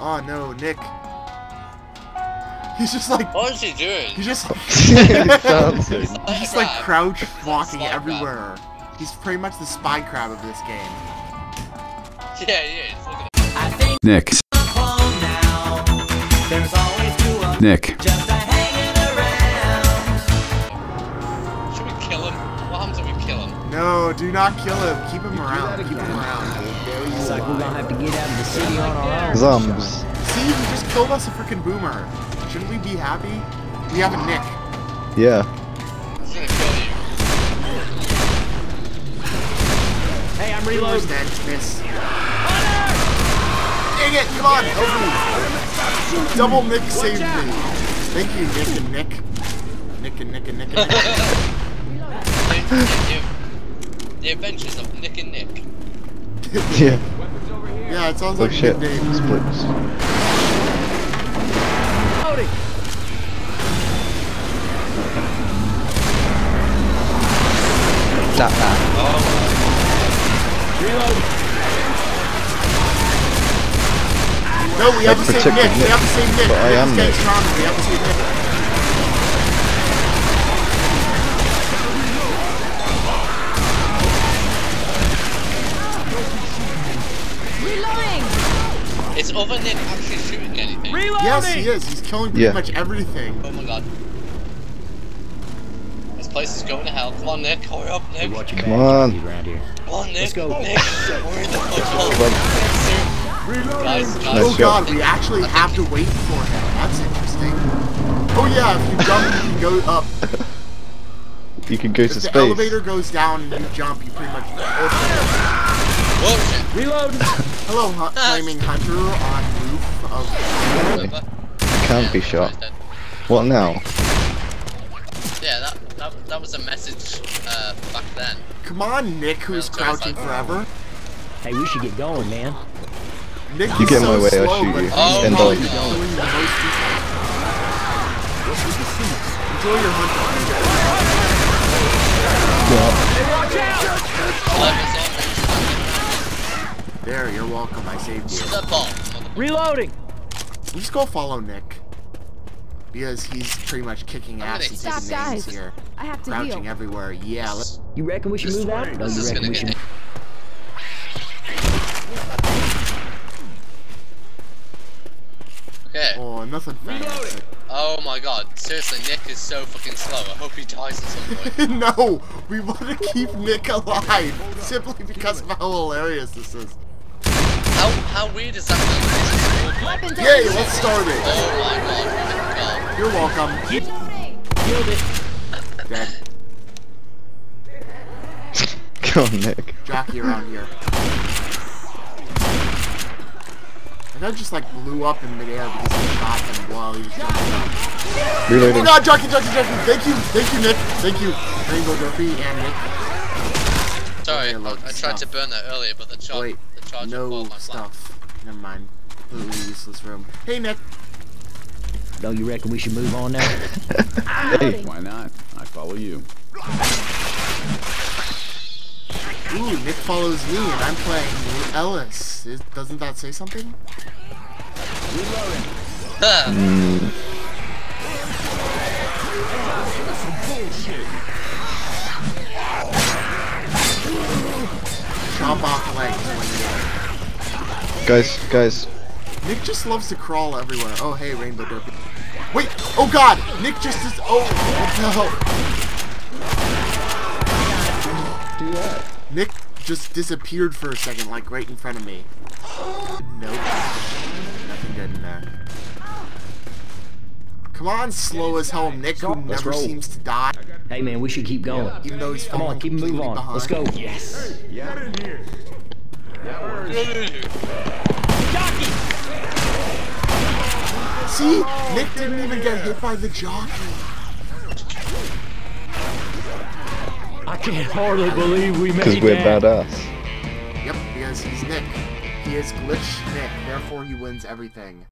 Oh no, Nick. He's just like. What is he doing? He's just like. He's just like crouch walking everywhere. He's pretty much the spy crab of this game. Yeah. It's like I think Nick. Now. There's always two of Nick. Just hanging around. Should we kill him? What happens if we kill him? No, do not kill him. Keep him around. Keep him around. It's like we're gonna have to get out of the city on our own. Zombies. See, he just killed us a freaking boomer. Shouldn't we be happy? We have a Nick. Yeah. He's gonna kill you. Hey, I'm reloading. Miss. Dang it! Come on, help me. Double Nick saved me. Thank you, Nick and Nick. Nick and Nick and Nick and Nick. The adventures of Nick and Nick. Yeah. Yeah, it sounds like shit. Splits. Not that. Oh. Reload. No, we have to save Nick. We have to save Nick. I am Nick. We have to save Nick. Reloading. Is over Nick actually shooting anything? Reloading. Yes, he is. He's killing pretty much everything. Oh my god. This place is going to hell. Come on, Nick. Hurry up, Nick. Come on. Come on, Nick. Let's go. Nick. We're in the football. Guys. Oh god, we actually have to wait for him. That's interesting. Oh yeah, if you jump, you can go up. You can go to space. If the elevator goes down and you jump, you pretty much... Oh, shit. Reload. Hello, flaming hunter on roof of... Can't be shot. What now? Yeah, that was a message back then. Come on, Nick, who's crouching forever. Hey, we should get going, man. Nick, you get in my way, I'll shoot you. Oh, and die. Enjoy your hunt. Yeah. There, you're welcome. I saved you. Reloading. You just go follow Nick. Because he's pretty much kicking ass and taking names here. I have to crouching heal. Everywhere. Yeah. Let's... You reckon we should move out? No, you reckon we should. Okay. Oh, nothing fantastic. Oh my god. Seriously, Nick is so fucking slow. I hope he dies at some point. No, we want to keep Nick alive simply because of how hilarious this is. How weird is that? Yay! Let's start it. Oh my god. You're welcome. Killed it. Dead. Go on, Nick. Jockey around here. And I just like blew up in midair because I shot him while he was jumping up. Reloading. Oh god, Jockey. Thank you, Nick. Thank you, Rainbow Dopey and Nick. Sorry, I tried to burn that earlier, but the charge no my stuff. Flag. Never mind. Completely useless room. Hey, Nick. Don't you reckon we should move on now? Hey, why not? I follow you. Ooh, Nick follows me and I'm playing Ellis. Doesn't that say something? Chop off legs. Guys. Nick just loves to crawl everywhere. Oh, hey, Rainbow Derpy. Wait! Oh god! Nick just is. Oh, what the hell? Do that. Nick just disappeared for a second, like right in front of me. Nope. Nothing good in there. Come on, slow as hell, Nick, who never seems to die. Hey, man, we should keep going. Even though he's falling completely behind. Come on, keep moving on. Let's go. Yes. Yeah. Get in here. That works. See? Nick didn't even get hit by the jockey. I can hardly believe we made it. Because we're badass. Yep, because he's Nick. He is Glitch Nick, therefore he wins everything.